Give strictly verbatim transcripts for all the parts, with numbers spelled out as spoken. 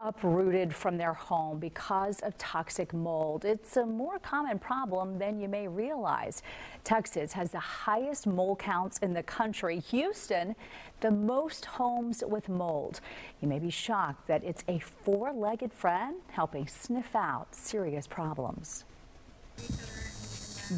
uprooted from their home because of toxic mold. It's a more common problem than you may realize. Texas has the highest mold counts in the country. Houston, the most homes with mold. You may be shocked that it's a four-legged friend helping sniff out serious problems.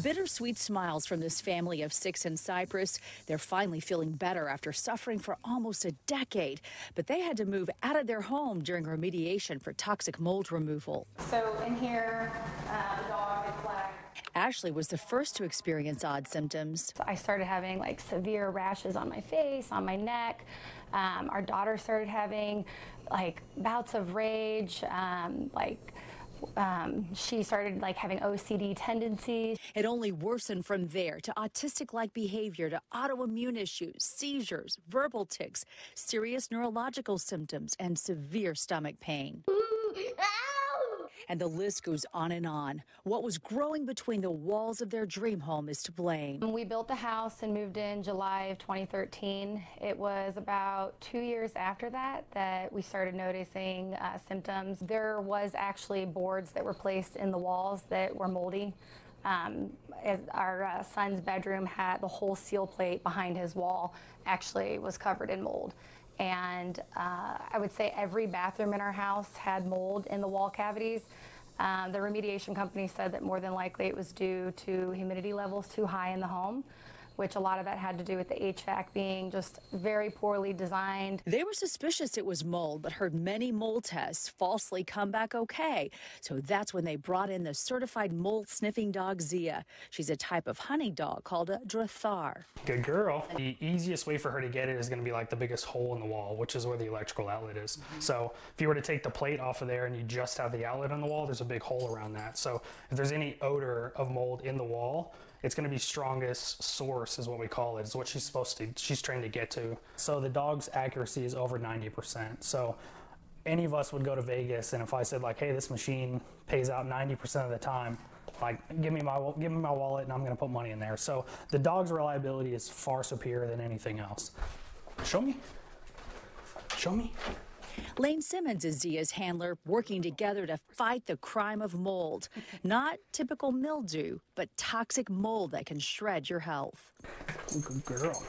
Bittersweet smiles from this family of six in Cypress. They're finally feeling better after suffering for almost a decade, but they had to move out of their home during remediation for toxic mold removal. So in here, uh, the dog is black. Ashley was the first to experience odd symptoms. I started having like severe rashes on my face, on my neck. Um, our daughter started having like bouts of rage, um, like. Um, she started like having O C D tendencies. It only worsened from there to autistic-like behavior, to autoimmune issues, seizures, verbal tics, serious neurological symptoms, and severe stomach pain. And the list goes on and on. What was growing between the walls of their dream home is to blame. We built the house and moved in July of twenty thirteen. It was about two years after that that we started noticing uh, symptoms. There was actually boards that were placed in the walls that were moldy. Um, as our uh, son's bedroom had the whole seal plate behind his wall actually was covered in mold. And uh, I would say every bathroom in our house had mold in the wall cavities. Um, the remediation company said that more than likely it was due to humidity levels too high in the home, which a lot of that had to do with the H V A C being just very poorly designed. They were suspicious it was mold, but heard many mold tests falsely come back okay. So that's when they brought in the certified mold sniffing dog, Zia. She's a type of hunting dog called a Drahthar. Good girl. The easiest way for her to get it is going to be like the biggest hole in the wall, which is where the electrical outlet is. Mm-hmm. So if you were to take the plate off of there and you just have the outlet on the wall, there's a big hole around that. So if there's any odor of mold in the wall, it's going to be strongest source is what we call it. It's what she's supposed to, she's trained to get to. So the dog's accuracy is over ninety percent. So any of us would go to Vegas, and if I said like, hey, this machine pays out ninety percent of the time, like give me my give me my wallet and I'm going to put money in there. So the dog's reliability is far superior than anything else. Show me. Show me. Lane Simmons is Zia's handler, working together to fight the crime of mold. Not typical mildew, but toxic mold that can shred your health. Good girl.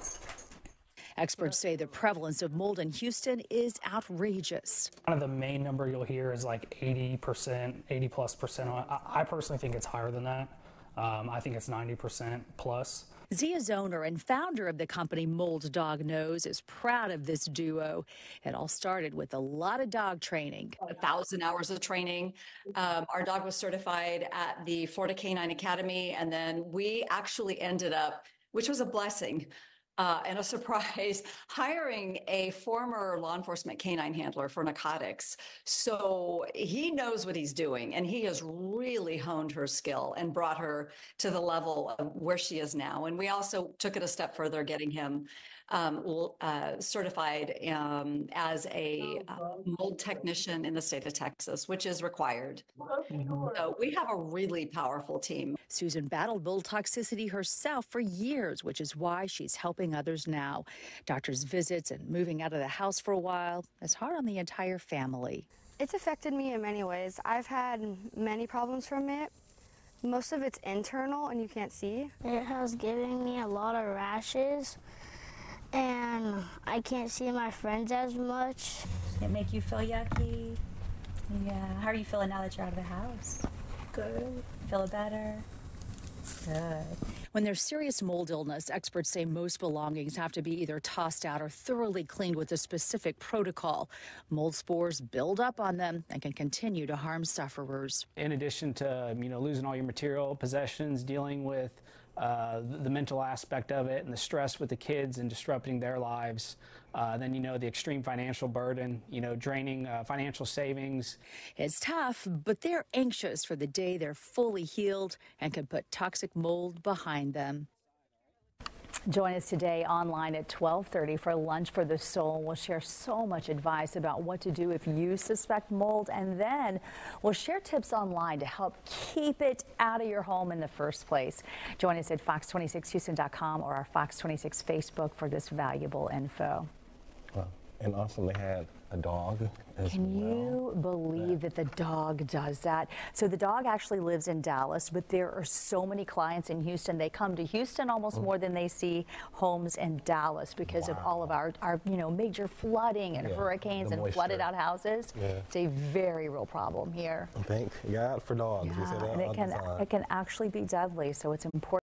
Experts say the prevalence of mold in Houston is outrageous. One of the main number you'll hear is like eighty percent, eighty plus percent. I, I personally think it's higher than that. Um, I think it's ninety percent plus. Zia's owner and founder of the company Mold Dog Nose is proud of this duo. It all started with a lot of dog training. A thousand hours of training. Um, our dog was certified at the Florida Canine Academy, and then we actually ended up, which was a blessing uh, and a surprise, hiring a former law enforcement canine handler for narcotics. So he knows what he's doing, and he is really really honed her skill and brought her to the level of where she is now. And we also took it a step further, getting him um, uh, certified um, as a uh, mold technician in the state of Texas, which is required. So we have a really powerful team. Susan battled mold toxicity herself for years, which is why she's helping others now. Doctors' visits and moving out of the house for a while is hard on the entire family. It's affected me in many ways. I've had many problems from it. Most of it's internal and you can't see. It has given me a lot of rashes and I can't see my friends as much. It make you feel yucky? Yeah. How are you feeling now that you're out of the house? Good. Feel better? Good. When there's serious mold illness, experts say most belongings have to be either tossed out or thoroughly cleaned with a specific protocol. Mold spores build up on them and can continue to harm sufferers. In addition to, you know, losing all your material possessions, dealing with uh, the mental aspect of it and the stress with the kids and disrupting their lives, uh, then, you know, the extreme financial burden, you know, draining uh, financial savings. It's tough, but they're anxious for the day they're fully healed and can put toxic mold behind them. Join us today online at twelve thirty for Lunch for the Soul. We'll share so much advice about what to do if you suspect mold, and then we'll share tips online to help keep it out of your home in the first place. Join us at fox twenty-six houston dot com or our Fox twenty-six Facebook for this valuable info. Well, and also they had a dog as Can well. you believe yeah. that the dog does that? So the dog actually lives in Dallas, but there are so many clients in Houston. They come to Houston almost mm. more than they see homes in Dallas because wow. of all of our, our, you know, major flooding and yeah, hurricanes and flooded out houses. Yeah. It's a very real problem here. Thank God for dogs. Yeah. We say that and it, can, it can actually be deadly, so it's important.